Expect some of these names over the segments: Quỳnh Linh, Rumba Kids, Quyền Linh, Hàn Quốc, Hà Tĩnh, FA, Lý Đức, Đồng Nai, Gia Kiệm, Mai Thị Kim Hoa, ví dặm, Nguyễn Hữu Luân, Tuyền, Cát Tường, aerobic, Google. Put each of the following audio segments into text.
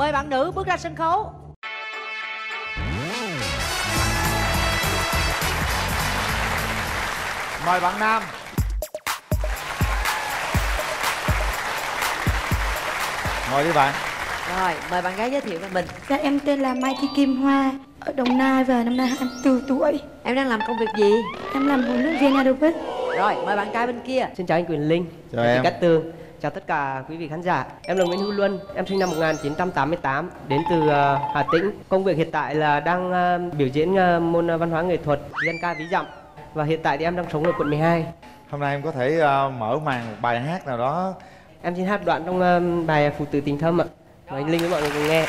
Mời bạn nữ bước ra sân khấu. Mời bạn nam. Ngồi đi bạn. Rồi, mời bạn gái giới thiệu về mình. Dạ, em tên là Mai Thị Kim Hoa, ở Đồng Nai và năm nay 24 tuổi. Em đang làm công việc gì? Em làm huấn luyện viên aerobic. Rồi, mời bạn trai bên kia. Xin chào anh Quyền Linh, chào chị Cát Tường, chào tất cả quý vị khán giả. Em là Nguyễn Hữu Luân, em sinh năm 1988, đến từ Hà Tĩnh. Công việc hiện tại là đang biểu diễn môn văn hóa nghệ thuật dân ca ví dặm. Và hiện tại thì em đang sống ở quận 12. Hôm nay em có thể mở màn một bài hát nào đó. Em xin hát đoạn trong bài Phụ Tử Tình Thâm ạ. Mời anh Linh với mọi người cùng nghe.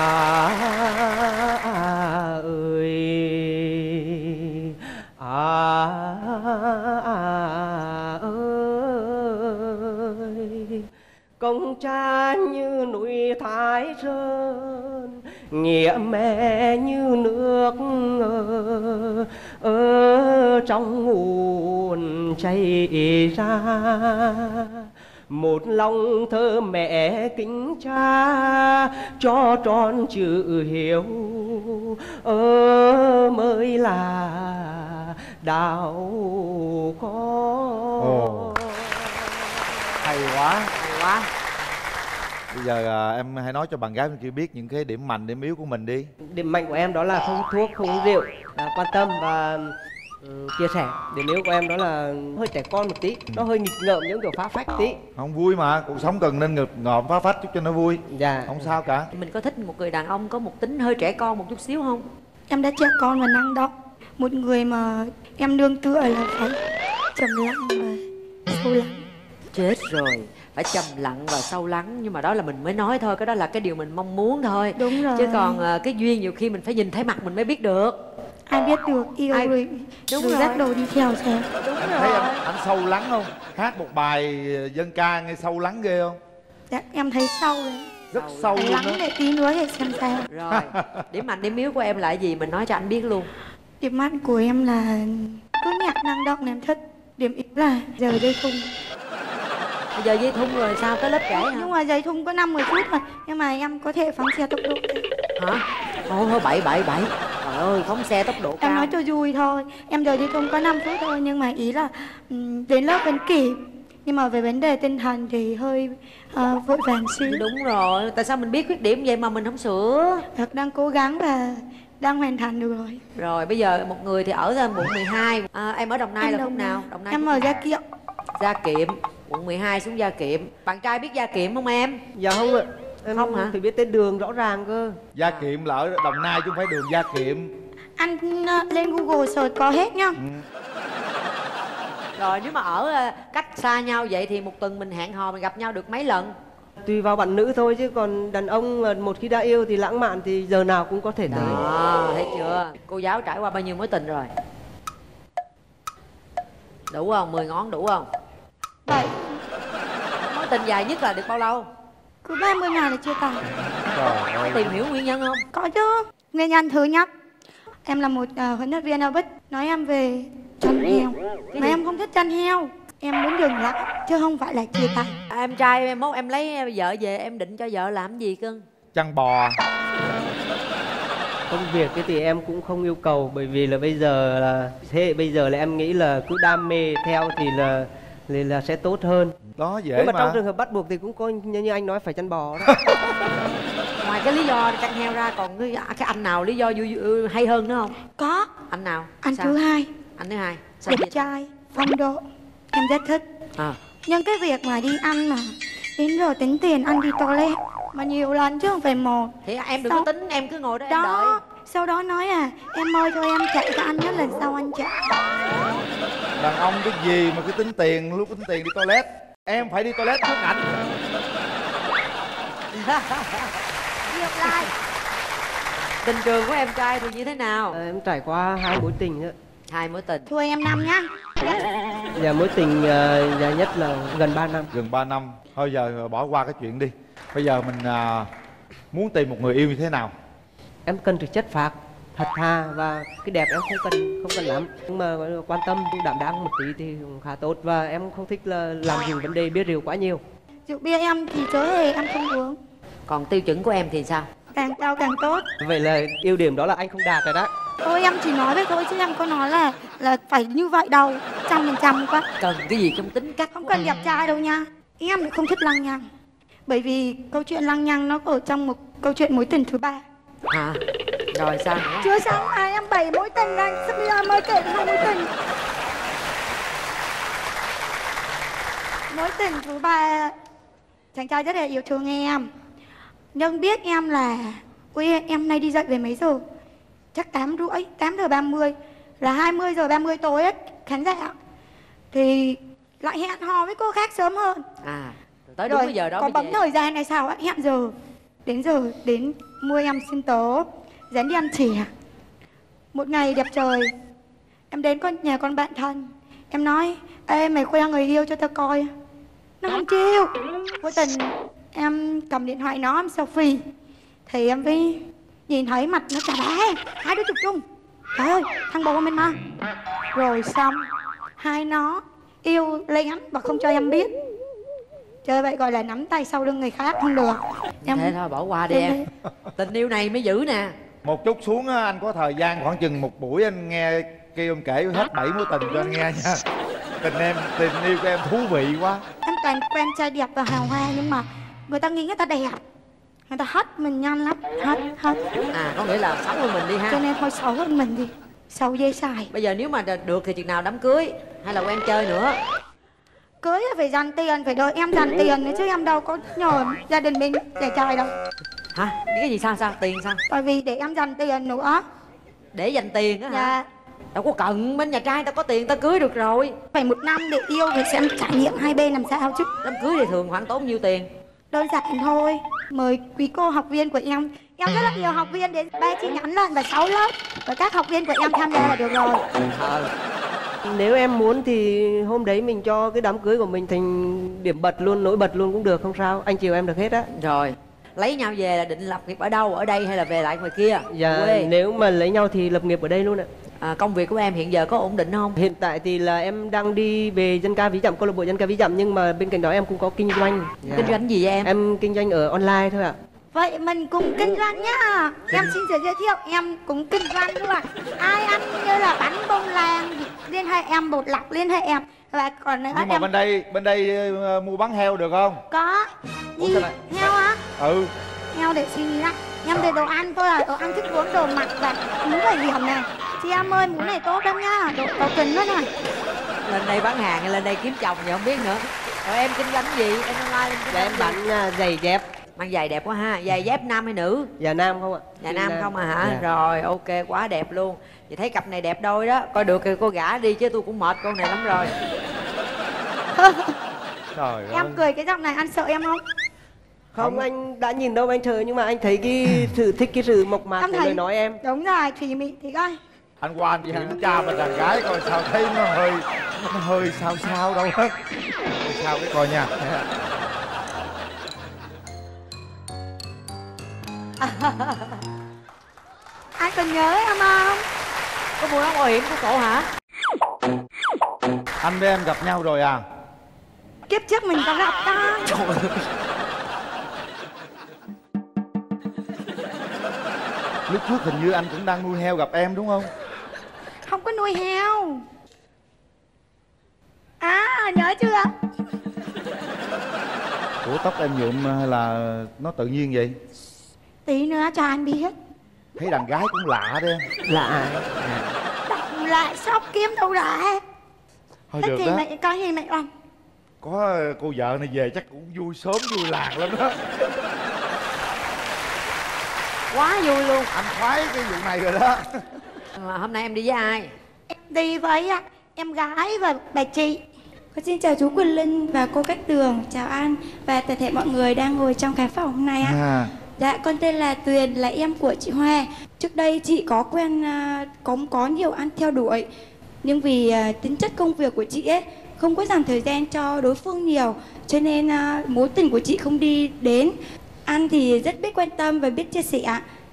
Ơi công cha như núi Thái Sơn, nghĩa mẹ như nước ở trong nguồn chảy ra. Một lòng thơ mẹ kính cha cho tròn chữ hiếu, mới là đạo con. Hay quá, hay quá. Bây giờ em hãy nói cho bạn gái bên kia biết những cái điểm mạnh, điểm yếu của mình đi. Điểm mạnh của em đó là không thuốc, không uống rượu, quan tâm và chia sẻ. Điểm yếu của em đó là hơi trẻ con một tí, nó hơi nghịch ngợm, những kiểu phá phách tí. Không vui mà, cuộc sống cần nên nghịch ngợm phá phách chút cho nó vui. Dạ. Không sao cả. Mình có thích một người đàn ông có một tính hơi trẻ con một chút xíu không? Em đã trẻ con và năng động. Một người mà em nương tựa là phải trầm lặng và sâu lắng. Chết rồi, phải trầm lặng và sâu lắng. Nhưng mà đó là mình mới nói thôi, cái đó là cái điều mình mong muốn thôi. Đúng rồi. Chứ còn cái duyên nhiều khi mình phải nhìn thấy mặt mình mới biết được. Ai biết được yêu ai... rồi đúng rồi, dắt đồ đi theo xem. Đúng em rồi. Thấy anh sâu lắng không? Hát một bài dân ca nghe sâu lắng ghê không? Dạ, em thấy sâu rồi. Rất sâu luôn. Lắng để tí nữa thì xem sao. Rồi, điểm mạnh điểm yếu của em là gì? Mình nói cho anh biết luôn. Điểm mạnh của em là cứ nhạc năng động em thích. Điểm yếu là giờ dây thun. Giờ dây thun rồi sao tới lớp trẻ hả? Nhưng mà dây thun có 50 phút mà. Nhưng mà em có thể phóng xe tốc độ. Hả? Thôi thôi, 7. Trời ơi, phóng xe tốc độ cao. Em nói cho vui thôi. Em giờ dây thun có 5 phút thôi. Nhưng mà ý là đến lớp vẫn kịp. Nhưng mà về vấn đề tinh thần thì hơi vội vàng xíu. Đúng rồi, tại sao mình biết khuyết điểm vậy mà mình không sửa? Thật, đang cố gắng và đang hoàn thành được rồi. Rồi, bây giờ một người thì ở quận 12. Em ở Đồng Nai em là lúc nào? Đồng Nai em ở Gia Kiệm. Gia Kiệm, quận 12 xuống Gia Kiệm. Bạn trai biết Gia Kiệm không em? Dạ không ạ. Em không hả? Thì biết tên đường rõ ràng cơ. Gia Kiệm là ở Đồng Nai chứ không phải đường Gia Kiệm. Anh lên Google search có hết nha. Rồi nếu mà ở cách xa nhau vậy thì một tuần mình hẹn hò mình gặp nhau được mấy lần? Tùy vào bạn nữ thôi, chứ còn đàn ông một khi đã yêu thì lãng mạn thì giờ nào cũng có thể tới. Đó, thấy chưa? Cô giáo trải qua bao nhiêu mối tình rồi? Đủ không? 10 ngón đủ không? 7. Mối tình dài nhất là được bao lâu? Cứ 30 ngày là chia tay. Tìm hiểu nguyên nhân không? Có chứ. Nguyên nhân thứ nhất, em là một huấn luyện viên aerobic. Nói em về chăn heo mà em không thích chăn heo. Em muốn dừng lại chứ không phải là chia tay. Em trai em mốt em lấy vợ về, em định cho vợ làm gì cưng? Chăn bò. Công việc thì em cũng không yêu cầu, bởi vì là bây giờ là thế hệ bây giờ là em nghĩ là cứ đam mê theo thì là sẽ tốt hơn. Đó dễ. Nhưng mà trong trường hợp bắt buộc thì cũng có như anh nói phải chăn bò đó. Ngoài cái lý do chăn heo ra còn cái anh nào lý do vui hay hơn nữa không? Có. Anh nào? Anh sao? Thứ hai. Anh thứ hai. Sao đẹp vậy? Trai, phong độ. Em rất thích. Nhưng cái việc mà đi ăn mà đến rồi tính tiền ăn đi toilet mà nhiều lần chứ không phải một. Thì em đừng có tính, em cứ ngồi đó em đợi. Sau đó nói em ơi thôi em chạy cho anh, nhất lần sau anh chạy. Đàn ông cái gì mà cứ tính tiền, lúc tính tiền đi toilet. Em phải đi toilet trước ảnh. Ngược lại. Tình trường của em trai thì như thế nào? Em trải qua 2 mối tình nữa. 2 mối tình. Thôi em 5 nhá. Dạ, mối tình dài nhất là gần 3 năm. Gần 3 năm. Thôi giờ bỏ qua cái chuyện đi. Bây giờ mình muốn tìm một người yêu như thế nào? Em cần thực chất phạt, thật thà và cái đẹp em không cần lắm. Nhưng mà quan tâm, đảm đang một tí thì khá tốt. Và em không thích là làm gì vấn đề bia rượu quá nhiều. Rượu bia em thì chớ hề em không uống. Còn tiêu chuẩn của em thì sao? Càng cao càng tốt. Vậy là ưu điểm đó là anh không đạt rồi đó. Thôi em chỉ nói vậy thôi chứ em có nói là phải như vậy đâu. 100% quá. Cần cái gì trong tính cách? Không cần đẹp trai đâu nha. Em không thích lăng nhăng. Bởi vì câu chuyện lăng nhăng nó ở trong một câu chuyện mối tình thứ ba. Hả? Rồi sao? Chưa xong mà em bày mối tình ra. Sắp bây giờ mới kể hai mối tình. Mối tình thứ ba, chàng trai rất là yêu thương em. Nhưng biết em là ui em nay đi dậy về mấy giờ? Chắc 8 rưỡi, 8 giờ 30. Là 20 giờ 30 tối ấy, khán giả. Thì lại hẹn hò với cô khác sớm hơn. À, tới đúng rồi, giờ đó. Có bấm vậy? Thời gian này sao ấy, hẹn giờ. Đến giờ, đến mua em xin tố. Dán đi ăn chè. Một ngày đẹp trời, em đến nhà con bạn thân. Em nói, ê mày khoe người yêu cho tao coi. Nó không chịu. Vô tình em cầm điện thoại nó, em selfie. Thì em mới nhìn thấy mặt nó chà bá. Hai đứa chụp chung. Trời ơi, thằng bồ mình mà. Rồi xong, hai nó yêu lén và không cho em biết. Chơi vậy gọi là nắm tay sau lưng người khác không được. Em... thế thôi bỏ qua đi em. Tình yêu này mới giữ nè. Một chút xuống anh có thời gian khoảng chừng một buổi anh nghe kêu em kể hết 7 mối tình cho anh nghe nha. Tình yêu của em thú vị quá. Em toàn quen trai đẹp và hào hoa nhưng mà người ta nghĩ người ta đẹp. Người ta hết mình nhanh lắm. Hết. À có nghĩa là xấu hơn mình đi ha. Cho nên thôi xấu hơn mình đi. Xấu dây xài. Bây giờ nếu mà được thì chừng nào đám cưới? Hay là quen chơi nữa? Cưới là phải dành tiền, phải đợi em dành tiền nữa chứ em đâu có nhờ gia đình mình để trai đâu. Hả? Cái gì sao? Tiền sao? Tại vì để em dành tiền nữa. Để dành tiền á hả? Dạ. Đâu có cần, bên nhà trai tao có tiền tao cưới được rồi. Phải 1 năm để yêu thì xem trải nghiệm hai bên làm sao chứ. Đám cưới thì thường khoảng tốn nhiêu tiền? Đơn giản thôi. Mời quý cô học viên của em. Em rất là nhiều học viên đến 3 chi nhánh lận và 6 lớp. Và các học viên của em tham gia là được rồi. Nếu em muốn thì hôm đấy mình cho cái đám cưới của mình thành điểm bật luôn, nổi bật luôn cũng được, không sao. Anh chiều em được hết á. Rồi. Lấy nhau về là định lập nghiệp ở đâu? Ở đây hay là về lại ngoài kia? Dạ, nếu mà lấy nhau thì lập nghiệp ở đây luôn ạ. À, công việc của em hiện giờ có ổn định không? Hiện tại thì là em đang đi về dân ca ví dặm, câu lạc bộ dân ca ví dặm. Nhưng mà bên cạnh đó em cũng có kinh doanh. Kinh doanh gì vậy em? Em kinh doanh ở online thôi ạ. Vậy mình cùng kinh doanh nhá. Em xin được giới thiệu, em cũng kinh doanh luôn ạ. Ai ăn như là bánh bông lan liên hệ em, bột lọc liên hệ em. Và còn nữa. Nhưng mà em... bên đây mua bán heo được không? Có. Gì? Heo hả? Ừ. Heo để suy nghĩ lại. Em về đồ ăn thôi à, đồ ăn thích uống, đồ mặc và muốn phải điểm này. Chị em ơi, muốn này tốt lắm nha, đồ cầu kính đó nè. Lên đây bán hàng hay lên đây kiếm chồng thì không biết nữa. Rồi em kinh doanh gì? Em online dạ, em bán giày dép. Mang giày đẹp quá ha, giày dép nam hay nữ? Dạ nam không ạ. Dạ nam không à hả? Dạ. Rồi ok, quá đẹp luôn. Vậy thấy cặp này đẹp đôi đó, coi được thì cô gả đi chứ tôi cũng mệt con này lắm rồi. Trời em ơi. Cười cái giọng này anh sợ em không? Không, anh đã nhìn đâu anh trời, nhưng mà anh thấy cái sự thích, cái sự mộc mạc của người nói em. Đúng rồi, thì mình thì coi. Anh qua anh kiểm tra mình đàn gái coi sao thấy nó hơi sao đâu hết. Sao cái coi nha. Anh còn nhớ em không? Có mùi áo bảo hiểm của cậu hả? Anh với em gặp nhau rồi à? Kiếp trước mình có gặp ta. Trời ơi. Lúc trước hình như anh cũng đang nuôi heo gặp em đúng không? Không có nuôi heo. À, nhớ chưa? Ủa tóc em nhuộm hay là nó tự nhiên vậy? Tí nữa cho anh biết. Thấy đàn gái cũng lạ đấy em. Lạ. Đọc lại sóc kiếm đâu ra. Thôi được đó. Mẹ, có gì mẹ không? Có cô vợ này về chắc cũng vui sớm vui lạc lắm đó. Quá vui luôn. Anh khoái cái vụ này rồi đó. Mà hôm nay em đi với ai? Em đi với em gái và bà chị. Con xin chào chú Quỳnh Linh và cô Cát Tường. Chào anh và toàn thể mọi người đang ngồi trong khán phòng hôm nay ạ. Dạ, con tên là Tuyền, là em của chị Hoa. Trước đây chị có quen, có nhiều anh theo đuổi. Nhưng vì tính chất công việc của chị ấy, không có dành thời gian cho đối phương nhiều. Cho nên mối tình của chị không đi đến. Anh thì rất biết quan tâm và biết chia sẻ.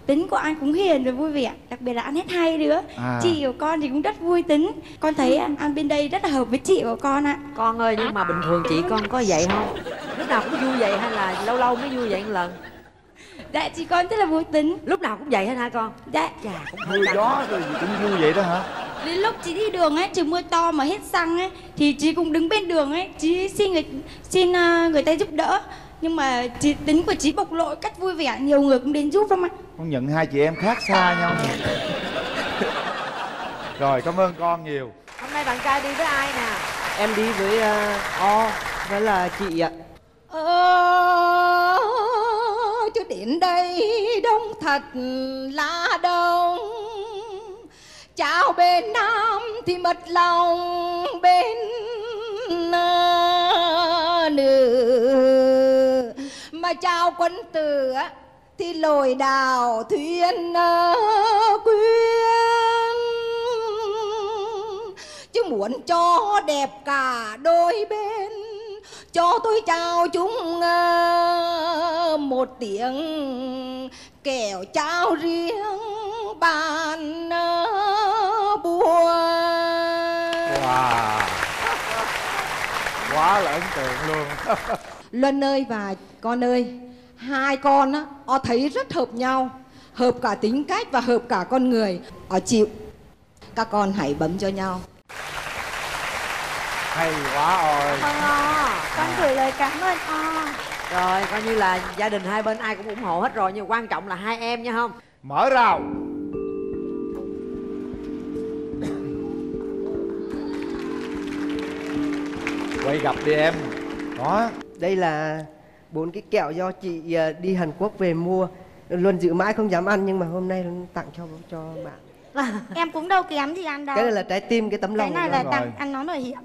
Tính của anh cũng hiền và vui vẻ. Đặc biệt là anh hết hay đứa. Chị của con thì cũng rất vui tính. Con thấy anh bên đây rất là hợp với chị của con ạ. Con ơi, nhưng mà bình thường chị con có vậy không? Lúc nào cũng vui vậy hay là lâu lâu mới vui vậy một lần? Dạ chị con rất là vui tính. Lúc nào cũng vậy hả hai con? Dạ. Dạ cũng vui gió rồi cũng vui vậy đó hả? Đến lúc chị đi đường ấy, trời mưa to mà hết xăng ấy, thì chị cũng đứng bên đường ấy, chị xin người ta giúp đỡ. Nhưng mà chị tính của chị bộc lộ cách vui vẻ, nhiều người cũng đến giúp lắm ạ. Con nhận hai chị em khác xa nhau. Rồi cảm ơn con nhiều. Hôm nay bạn trai đi với ai nè? Em đi với O với là chị ạ. Chú đến đây đông thật là đông. Chào bên Nam thì mật lòng bên nữ, mà chào quân tử thì lồi đào thuyền quyên. Chứ muốn cho đẹp cả đôi bên, cho tôi chào chúng một tiếng, kẻo chào riêng bàn buồn. Wow. Quá là ấn tượng luôn. Luân ơi và con ơi, hai con á, họ thấy rất hợp nhau, hợp cả tính cách và hợp cả con người. Họ chịu, các con hãy bấm cho nhau. Hay quá rồi. Con O, con gửi lời cảm ơn O. Rồi, coi như là gia đình hai bên ai cũng ủng hộ hết rồi, nhưng quan trọng là hai em nha không? Mở rào. Quay gặp đi em. Đó. Đây là 4 cái kẹo do chị đi Hàn Quốc về mua. Luôn giữ mãi không dám ăn, nhưng mà hôm nay tặng cho bạn. Em cũng đâu kém gì ăn đâu. Cái này là trái tim, cái tấm lòng. Cái này là tặng ăn nó rồi hiểm.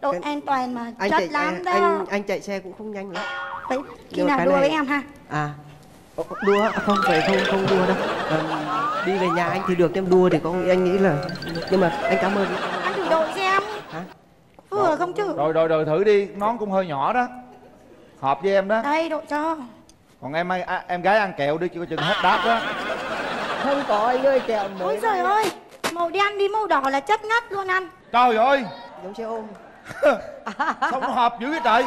Độ an toàn mà chất lắm đó. Anh chạy xe cũng không nhanh lắm. Vậy khi nào đua với em ha? À, đua không phải không đua đâu. Đi về nhà anh thì được, em đua thì con anh nghĩ là. Nhưng mà anh cảm ơn. Anh thử đội xem. Hả? Vừa không chứ. Rồi thử đi, nón cũng hơi nhỏ đó. Hợp với em đó. Đây đội cho. Còn em gái ăn kẹo đi chứ có chừng hết đáp đó. Không có anh ơi kẹo nữa. Ôi trời ơi, màu đen đi màu đỏ là chất ngất luôn anh. Trời ơi. Giống xe ôm. Không hợp dữ vậy trời.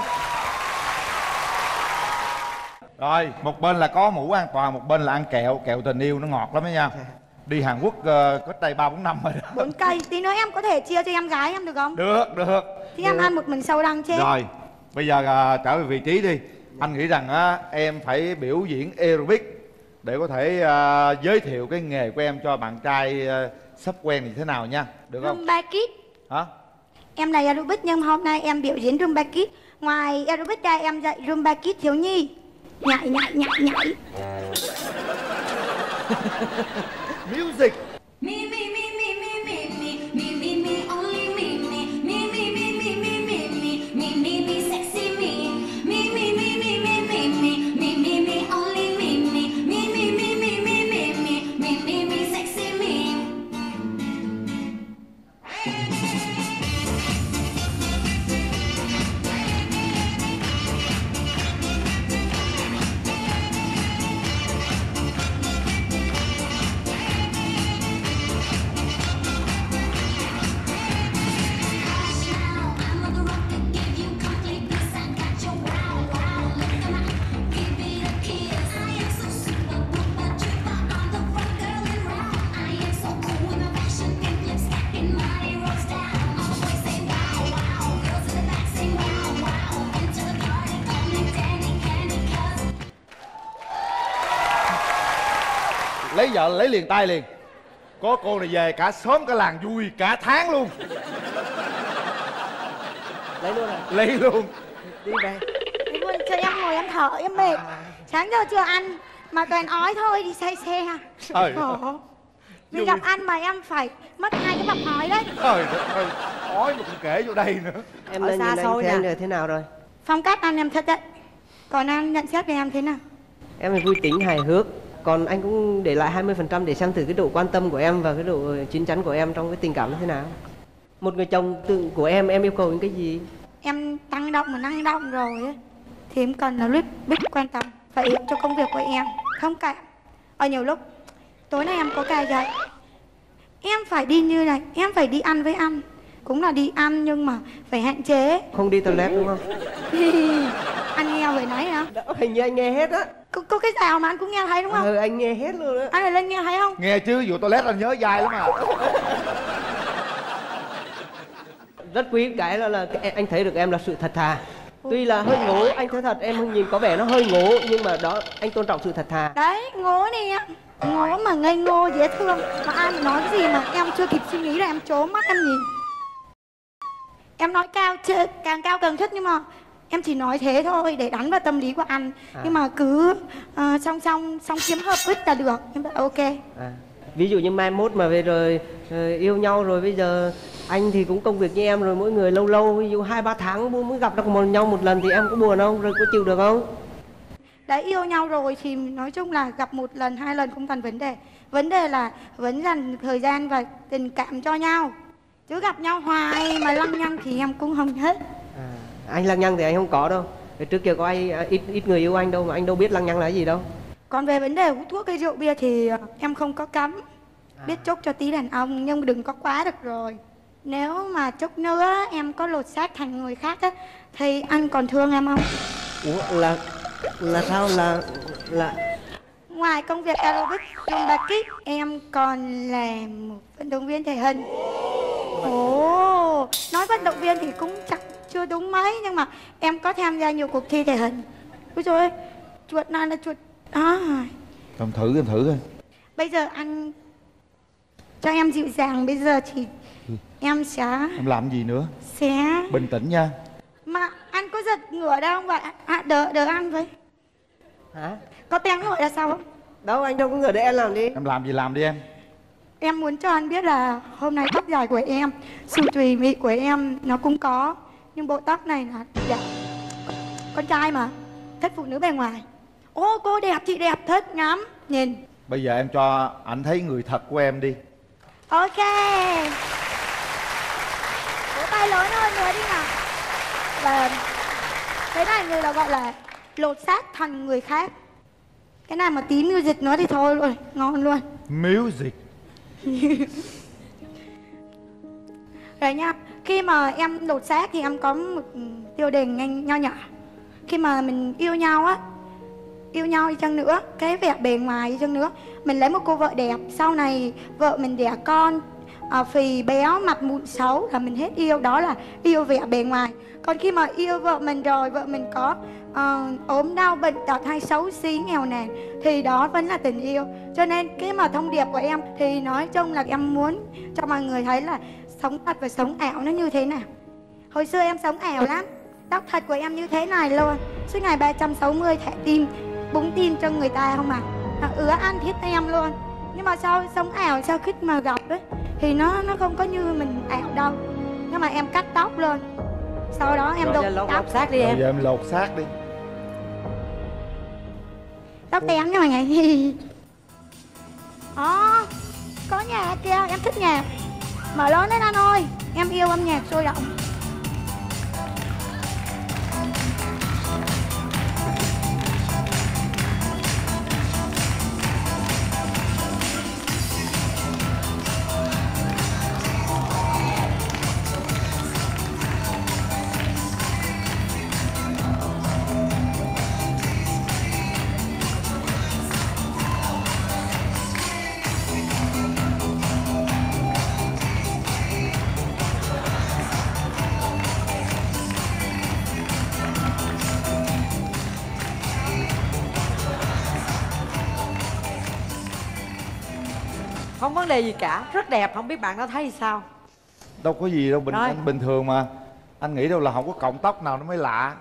Rồi, một bên là có mũ an toàn, một bên là ăn kẹo. Kẹo tình yêu nó ngọt lắm đó nha. Đi Hàn Quốc có tay 3-4 năm rồi đó. 4 cây, tí nữa em có thể chia cho em gái em được không? Được. Thì em ăn một mình sâu răng chết. Rồi, bây giờ trở về vị trí đi. Anh nghĩ rằng em phải biểu diễn aerobic để có thể giới thiệu cái nghề của em cho bạn trai sắp quen như thế nào nha. Được không? Rumba Kids. Hả? Em là aerobic nhưng hôm nay em biểu diễn Rumba Kids. Ngoài aerobic ra em dạy Rumba Kids thiếu nhi. Nhảy. Music. Lấy vợ lấy liền tay liền. Có cô này về cả xóm cả làng vui cả tháng luôn. Lấy luôn à? Lấy luôn. Đi về. Đi luôn cho em ngồi em thở em mệt. Sáng giờ chưa ăn mà toàn ói thôi, đi say xe. Khổ. Vì gặp ăn mà em phải mất 2 cái bọc ói đấy. Trời ơi. Ói mà cũng kể vô đây nữa. Em lên nhìn anh thế nào rồi? Phong cách anh em thích đấy. Còn anh nhận xét về em thế nào? Em là vui tính hài hước. Còn anh cũng để lại 20% để xem thử cái độ quan tâm của em và cái độ chín chắn của em trong cái tình cảm như thế nào. Một người chồng tự của em yêu cầu những cái gì? Em tăng động mà năng động rồi ấy. Thì em cần là lúc biết quan tâm, phải hiểu cho công việc của em. Không cả. Ở nhiều lúc, tối nay em có cài dậy. Em phải đi như này, em phải đi ăn với anh. Cũng là đi ăn nhưng mà phải hạn chế. Không đi toilet đúng không? Anh nghe về nãy hả? Đó, hình như anh nghe hết á. Có cái xào mà anh cũng nghe thấy đúng không? Ừ, anh nghe hết luôn á. Anh này lên nghe thấy không? Nghe chứ, vụ toilet anh nhớ dài lắm à. Rất quý cái là anh thấy được em là sự thật thà. Tuy là hơi ngố, anh thấy thật em nhìn có vẻ nó hơi ngố, nhưng mà đó anh tôn trọng sự thật thà. Đấy, ngố nè, ngố mà ngây ngô dễ thương. Mà ai mà nói cái gì mà em chưa kịp suy nghĩ là em trố mắt em nhìn. Em nói cao càng cao càng thích, nhưng mà em chỉ nói thế thôi để đánh vào tâm lý của anh à. Nhưng mà cứ song kiếm hợp ích là được. Em bảo ok à. Ví dụ như mai mốt mà về rồi yêu nhau rồi, bây giờ anh thì cũng công việc như em rồi, mỗi người lâu lâu ví dụ 2-3 tháng mới gặp nhau một lần thì em có buồn không? Rồi có chịu được không? Đã yêu nhau rồi thì nói chung là gặp một lần, hai lần không thành vấn đề. Vấn đề là vẫn dành thời gian và tình cảm cho nhau, chứ gặp nhau hoài mà lăng nhăng thì em cũng không hết à. Anh lăng nhăng thì anh không có đâu. Trước kia có ai ít người yêu anh đâu mà anh đâu biết lăng nhăng là cái gì đâu. Còn về vấn đề hút thuốc hay rượu bia thì em không có cấm à. Biết chốt cho tí đàn ông nhưng đừng có quá được rồi. Nếu mà chốc nữa em có lột xác thành người khác á thì anh còn thương em không? Ủa là sao là ngoài công việc aerobic kích em còn làm một vận động viên thể hình. Ồ, nói vận động viên thì cũng chẳng chưa đúng mấy, nhưng mà em có tham gia nhiều cuộc thi thể hình. Ôi trời ơi, chuột này là chuột đó. Cầm thử thôi. Bây giờ anh cho em dịu dàng, bây giờ thì em sẽ... Em làm gì nữa? Sẽ... Bình tĩnh nha. Mà anh có giật ngửa đâu không vậy? À, đỡ ăn vậy. Hả? Có té ngửa là sao không? Đâu, anh đâu có ngửa để em làm đi. Em làm gì làm đi em. Em muốn cho anh biết là hôm nay tóc dài của em, sự tùy mị của em nó cũng có, nhưng bộ tóc này là đẹp. Con trai mà, thích phụ nữ bề ngoài. Ô, cô đẹp, chị đẹp, thích ngắm, nhìn. Bây giờ em cho anh thấy người thật của em đi. Ok. Tay lớn hơn nữa đi nào. Và cái này người là gọi là lột xác thành người khác. Cái này mà tí music nó thì thôi rồi, ngon luôn. Music. Rồi nha, khi mà em lột xác thì em có một tiêu đề nho nhỏ. Khi mà mình yêu nhau á, yêu nhau đi chăng nữa, cái vẻ bề ngoài đi chăng nữa, mình lấy một cô vợ đẹp, sau này vợ mình đẻ con phì béo mặt mụn xấu là mình hết yêu. Đó là yêu vẻ bề ngoài. Còn khi mà yêu vợ mình rồi, vợ mình có ốm đau bệnh tật hay xấu xí nghèo nàn thì đó vẫn là tình yêu. Cho nên cái mà thông điệp của em thì nói chung là em muốn cho mọi người thấy là sống thật và sống ảo nó như thế nào. Hồi xưa em sống ảo lắm. Tóc thật của em như thế này luôn, suốt ngày 360 thẻ tim, búng tim cho người ta không à. Ứa ăn thiết em luôn. Nhưng mà sau sống ảo, sau khi mà gặp ấy thì nó không có như mình ảo đâu. Nhưng mà em cắt tóc lên, sau đó em lột tóc xác đi em. Giờ em lột xác đi. Tóc đen nha mọi người. Ó, có nhà kia, em thích nhạc. Mở lớn lên anh ơi, em yêu âm nhạc sôi động. Không vấn đề gì cả, rất đẹp, không biết bạn đã thấy sao? Đâu có gì đâu, anh bình thường mà. Anh nghĩ đâu là không có cọng tóc nào nó mới lạ.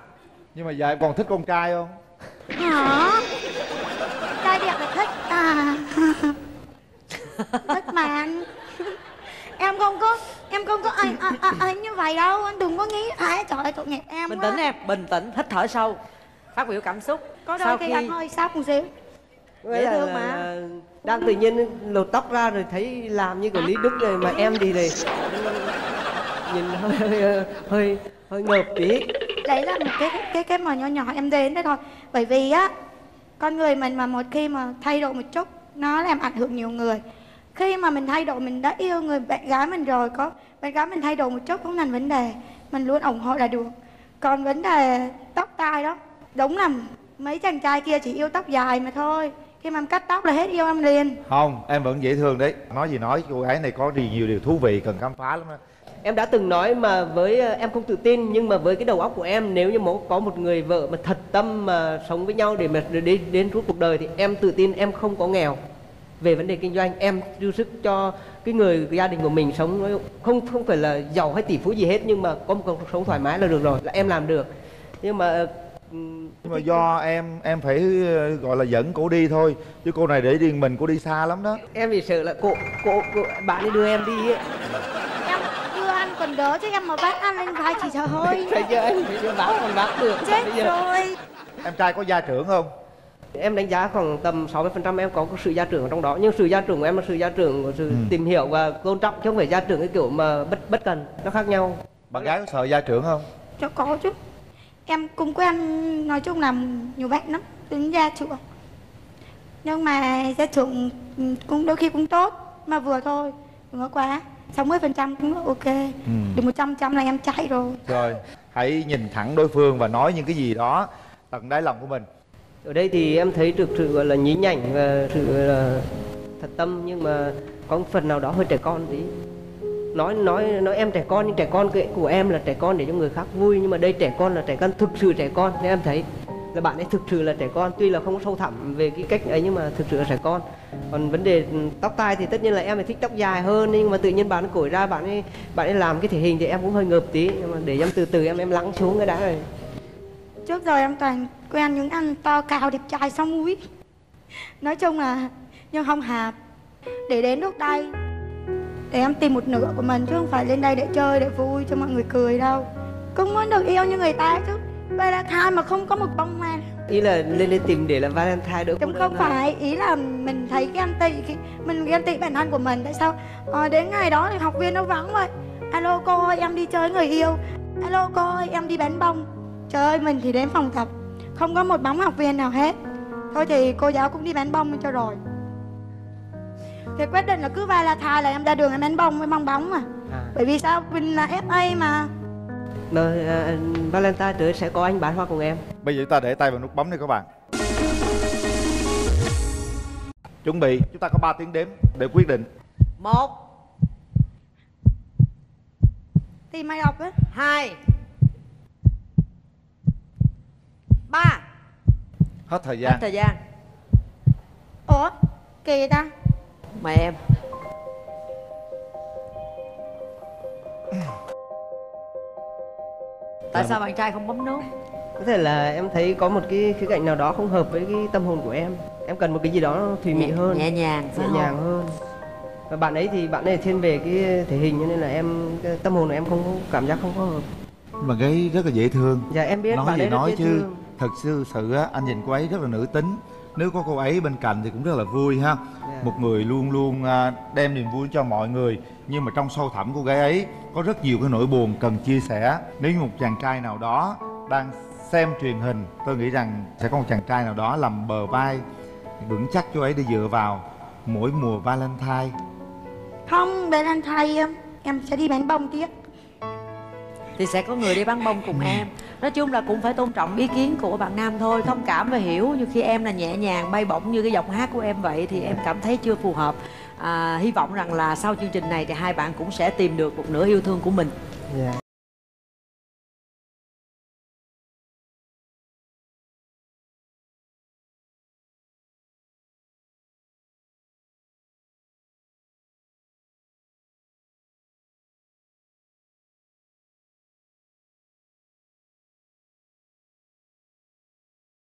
Nhưng mà giờ em còn thích con trai không? Hả? Trai đẹp là thích à. Thích mà anh. Em không có ai như vậy đâu, anh đừng có nghĩ. Trời ơi, tội nghiệp em. Bình tĩnh em, bình tĩnh, hít thở sâu, phát biểu cảm xúc. Có đôi khi anh hơi sốc một xíu. Dễ thương mà. Đang tự nhiên lột tóc ra rồi thấy làm như của Lý Đức rồi mà em thì này nhìn hơi ngợp tí. Đấy là một cái màu nhỏ nhỏ em đến đấy thôi. Bởi vì á, con người mình mà một khi mà thay đổi một chút nó làm ảnh hưởng nhiều người. Khi mà mình thay đổi, mình đã yêu người bạn gái mình rồi, có bạn gái mình thay đổi một chút không thành vấn đề, mình luôn ủng hộ là được. Còn vấn đề tóc tai đó, Đúng là mấy chàng trai kia chỉ yêu tóc dài mà thôi. Khi mà em cắt tóc là hết yêu em liền. Không, em vẫn dễ thương đấy. Nói gì nói, cô gái này có nhiều điều thú vị cần khám phá lắm đó. Em đã từng nói mà với em không tự tin, nhưng mà với cái đầu óc của em, nếu như có một người vợ mà thật tâm mà sống với nhau để mà đến suốt cuộc đời thì em tự tin em không có nghèo. Về vấn đề kinh doanh em dư sức cho cái người gia đình của mình sống, không phải là giàu hay tỷ phú gì hết, nhưng mà có một cuộc sống thoải mái là được rồi, là em làm được. Nhưng mà do em phải gọi là dẫn cô đi thôi, chứ cô này để riêng mình cô đi xa lắm đó. Em vì sợ là cô bạn ấy đưa em đi ấy. Em đưa anh còn đỡ, chứ em mà vác anh lên vai chỉ sợ hơi. Trời ơi, anh vác còn vác được. Chết rồi. Em trai có gia trưởng không? Em đánh giá khoảng tầm 60% em có sự gia trưởng ở trong đó. Nhưng sự gia trưởng của em là sự gia trưởng của sự tìm hiểu và tôn trọng, chứ không phải gia trưởng cái kiểu mà bất cần. Nó khác nhau. Bạn gái có sợ gia trưởng không? Chắc có chứ. Em cùng với anh nói chung là nhiều bạn lắm, tính gia trưởng. Nhưng mà gia trưởng cũng đôi khi cũng tốt, mà vừa thôi, đừng có quá. 60% cũng ok, được 100% là em chạy rồi. Rồi, hãy nhìn thẳng đối phương và nói những cái gì đó tận đáy lòng của mình. Ở đây thì em thấy được sự gọi là nhí nhảnh và sự gọi là thật tâm, nhưng mà có một phần nào đó hơi trẻ con tí. Nói em trẻ con, nhưng trẻ con của em là trẻ con để cho người khác vui, nhưng mà đây trẻ con là trẻ con thực sự trẻ con. Nên em thấy là bạn ấy thực sự là trẻ con, tuy là không có sâu thẳm về cái cách ấy nhưng mà thực sự là trẻ con. Còn vấn đề tóc tai thì tất nhiên là em phải thích tóc dài hơn, nhưng mà tự nhiên bạn ấy cổi ra, bạn ấy làm cái thể hình thì em cũng hơi ngợp tí, nhưng mà để em từ từ em lắng xuống cái đã rồi. Trước rồi em toàn quen những anh to cao đẹp trai song mũi, nói chung là nhưng không hợp. Để đến lúc đây để em tìm một nửa của mình, chứ không phải lên đây để chơi, để vui cho mọi người cười đâu. Cũng muốn được yêu như người ta chứ. Valentine mà không có một bông hoa. Ý là lên đây tìm để làm Valentine được không? Không phải, ý là mình thấy ghen tị, mình ghen tị bản thân của mình. Tại sao đến ngày đó thì học viên nó vắng vậy? Alo cô ơi, em đi chơi người yêu. Alo cô ơi, em đi bán bông. Trời ơi, mình thì đến phòng tập không có một bóng học viên nào hết. Thôi thì cô giáo cũng đi bán bông cho rồi. Thì quyết định là cứ Valentine là em ra đường em bán bông với bong bóng mà. Bởi vì sao? Mình là FA mà. Rồi, Valentine tới sẽ có anh bán hoa cùng em. Bây giờ chúng ta để tay vào nút bấm đi các bạn. Chuẩn bị, chúng ta có 3 tiếng đếm để quyết định. 1 Tìm ai đọc á. 2 3 Hết thời gian. Hết thời gian. Ủa? Kỳ ta. Mời em. Tại sao bạn trai không bấm nút? Có thể là em thấy có một cái khía cạnh nào đó không hợp với cái tâm hồn của em. Em cần một cái gì đó thùy mị hơn, nhẹ nhàng, hơn. Và bạn ấy thiên về cái thể hình, cho nên là tâm hồn của em không cảm giác không có hợp. Mà cái rất là dễ thương. Dạ em biết. Nói gì nói chứ thật sự á, anh nhìn cô ấy rất là nữ tính. Nếu có cô ấy bên cạnh thì cũng rất là vui ha. Một người luôn luôn đem niềm vui cho mọi người, nhưng mà trong sâu thẳm cô gái ấy có rất nhiều cái nỗi buồn cần chia sẻ. Nếu như một chàng trai nào đó đang xem truyền hình, tôi nghĩ rằng sẽ có một chàng trai nào đó làm bờ vai vững chắc cho ấy để dựa vào mỗi mùa Valentine. Không, Valentine em sẽ đi bán bông tiếp. Thì sẽ có người đi bán bông cùng em. Nói chung là cũng phải tôn trọng ý kiến của bạn nam thôi, thông cảm và hiểu. Như khi em là nhẹ nhàng bay bổng như cái giọng hát của em vậy thì em cảm thấy chưa phù hợp. Hy vọng rằng là sau chương trình này thì hai bạn cũng sẽ tìm được một nửa yêu thương của mình.